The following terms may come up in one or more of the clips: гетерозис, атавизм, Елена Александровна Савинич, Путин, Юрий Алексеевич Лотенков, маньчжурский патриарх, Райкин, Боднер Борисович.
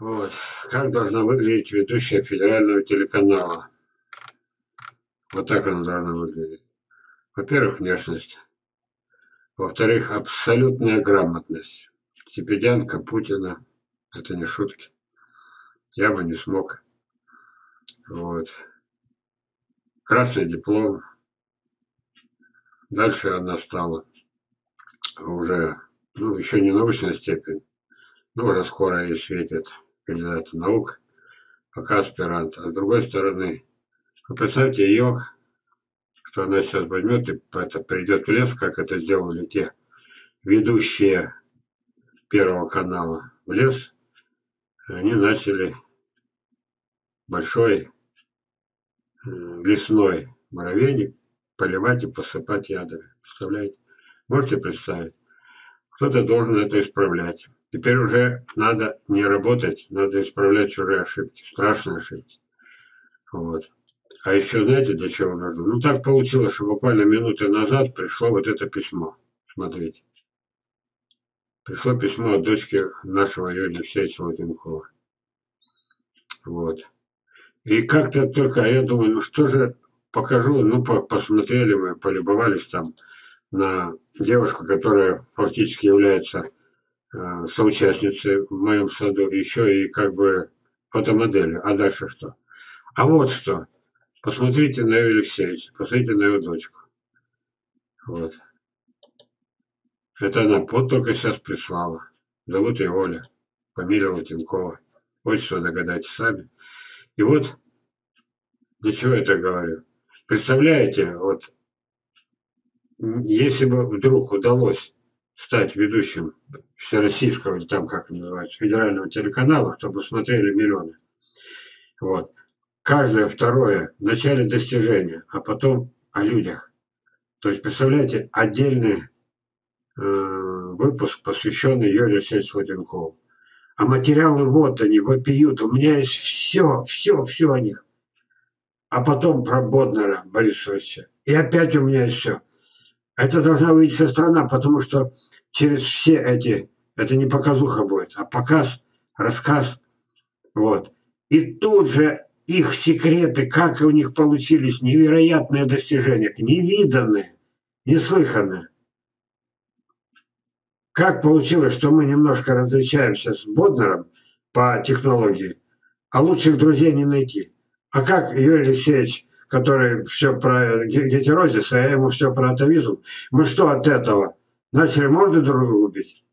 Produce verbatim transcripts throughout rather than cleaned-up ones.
Вот. Как должна выглядеть ведущая федерального телеканала? Вот так она должна выглядеть. Во-первых, внешность. Во-вторых, абсолютная грамотность. Степедянка Путина. Это не шутки. Я бы не смог. Вот. Красный диплом. Дальше она стала уже, ну, еще не научная степень, но уже скоро ей светит кандидат наук, пока аспирант. А с другой стороны, вы представьте ее, что она сейчас возьмет и это придет в лес, как это сделали те ведущие Первого канала в лес. Они начали большой лесной муравейник поливать и посыпать ядами. Представляете? Можете представить? Кто-то должен это исправлять. Теперь уже надо не работать, надо исправлять чужие ошибки, страшные ошибки. Вот. А еще знаете, для чего нужно? Ну так получилось, что буквально минуты назад пришло вот это письмо. Смотрите. Пришло письмо от дочки нашего Юрия Алексеевича Лотенкова. Вот. И как-то только, я думаю, ну что же, покажу, ну по посмотрели мы, полюбовались там на девушку, которая фактически является э, соучастницей в моем саду, еще и как бы фотомоделью. А дальше что? А вот что. Посмотрите на Юрия Алексеевича, посмотрите на его дочку. Вот. Это она вот только сейчас прислала. Зовут ее Оля, фамилия Лотенкова. Отчество догадайтесь сами. И вот, для чего я это говорю? Представляете, вот, если бы вдруг удалось стать ведущим всероссийского, или там, как называется, федерального телеканала, чтобы смотрели миллионы, вот, каждое второе в начале достижения, а потом о людях. То есть, представляете, отдельный э, выпуск, посвященный Юрию Алексеевичу Лотенкову. А материалы вот они, вопиют. У меня есть все, все, все о них. А потом про Боднера Борисовича. И опять у меня есть все. Это должна увидеть вся страна, потому что через все эти... Это не показуха будет, а показ, рассказ. Вот. И тут же их секреты, как у них получились невероятные достижения, невиданные, неслыханные. Как получилось, что мы немножко различаемся с Боднером по технологии, а лучших друзей не найти. А как Юрий Алексеевич, который все про гетерозис, а я ему все про атавизм, мы что от этого? Начали морды друг друга убить?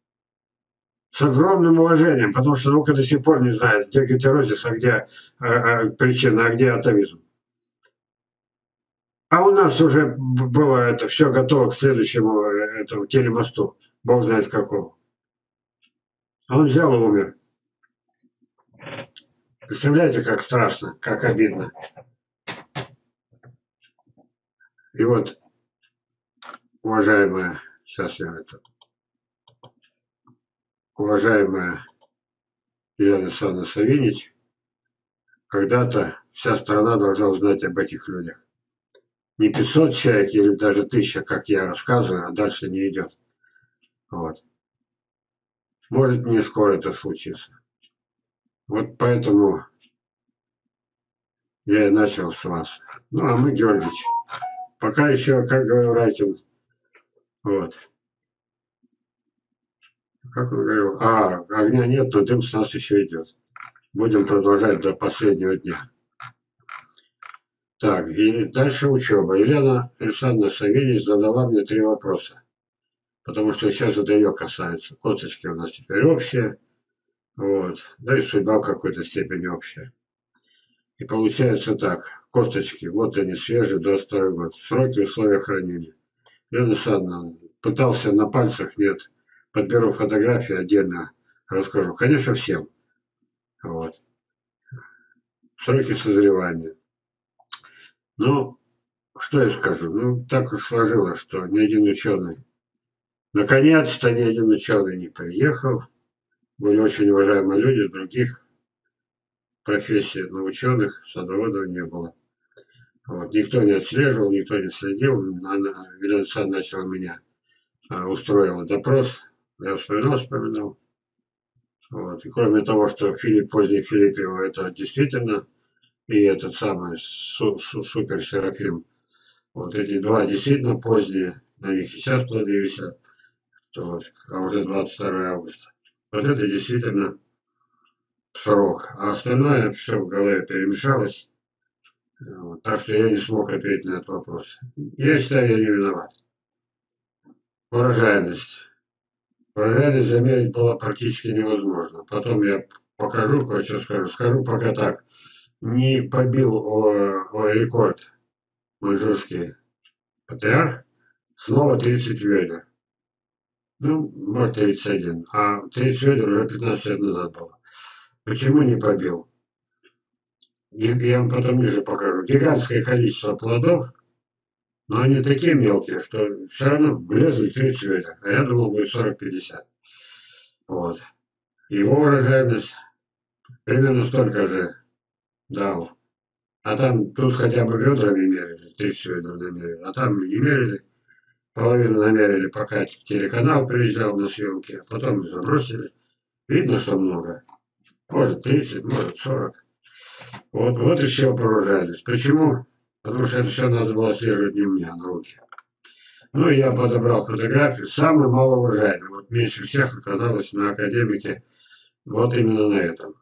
С огромным уважением, потому что наука до сих пор не знает, где гетерозис, а где а, а, причина, а где атавизм. А у нас уже было это все готово к следующему этому телемосту. Бог знает какого. А он взял и умер. Представляете, как страшно, как обидно. И вот, уважаемая, сейчас я это, уважаемая Елена Александровна Савинич, когда-то вся страна должна узнать об этих людях. Не пятьсот человек или даже тысяча, как я рассказываю, а дальше не идет. Вот. Может, не скоро это случится. Вот поэтому я и начал с вас. Ну, а мы, Георгиевич, пока еще, как говорил Райкин, вот. Как он говорил, а, огня нет, но дым с нас еще идет. Будем продолжать до последнего дня. Так, и дальше учеба. Елена Александровна Савинич задала мне три вопроса. Потому что сейчас это ее касается. Косточки у нас теперь общие. Вот. Да и судьба в какой-то степени общая. И получается так. Косточки, вот они свежие, двадцать второй год. Сроки, условия хранения. Елена Александровна, пытался на пальцах, нет. Подберу фотографии, отдельно расскажу. Конечно, всем. Вот. Сроки созревания. Ну, что я скажу? Ну, так уж сложилось, что ни один ученый, наконец-то ни один ученый не приехал. Были очень уважаемые люди, других профессий, но ученых, садоводов не было. Вот. Никто не отслеживал, никто не следил. Она, Елена Александровна начала меня, а, устроила допрос. Я вспоминал, вспоминал. Вот. И кроме того, что Филипп, поздний Филиппева, это действительно, и этот самый су су супер Серафим, вот эти два действительно поздние, на них и сейчас плоды висят, вот, а уже двадцать второе августа. Вот это действительно срок. А остальное все в голове перемешалось, вот, так что я не смог ответить на этот вопрос. Я считаю, я не виноват. Урожайность. Урожайность замерить было практически невозможно. Потом я покажу, кое-что скажу. Скажу пока так. Не побил о, о рекорд маньчжурский патриарх. Снова тридцать ведер. Ну, может тридцать один. А тридцать ведер уже пятнадцать лет назад было. Почему не побил? Я вам потом ниже покажу. Гигантское количество плодов. Но они такие мелкие, что все равно влезли тридцать ведер. А я думал, будет сорок-пятьдесят. Вот. Его урожайность примерно столько же дал. А там тут хотя бы ведрами мерили, тридцать ведер намерили. А там не мерили. Половину намерили, пока телеканал приезжал на съемки. Потом забросили. Видно, что много. Может тридцать, может сорок. Вот, вот и все про урожайность. Почему? Потому что это все надо было отслеживать не мне, а науке. Ну и я подобрал фотографию. Самый малоурожайный. Вот меньше всех оказалось на академике. Вот именно на этом.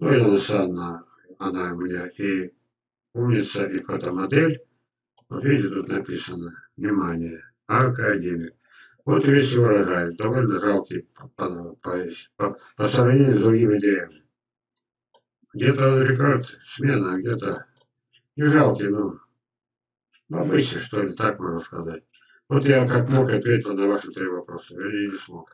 Ну, Елена Александровна, она у меня и умница, и фотомодель. Вот видите, тут написано. Внимание. Академик. Вот весь урожай. Довольно жалкий по, по, по, по сравнению с другими деревьями. Где-то рекорд, смена, где-то не жалкий, ну. Обычно, что ли, так можно сказать. Вот я как мог ответил на ваши три вопроса. Я не смог.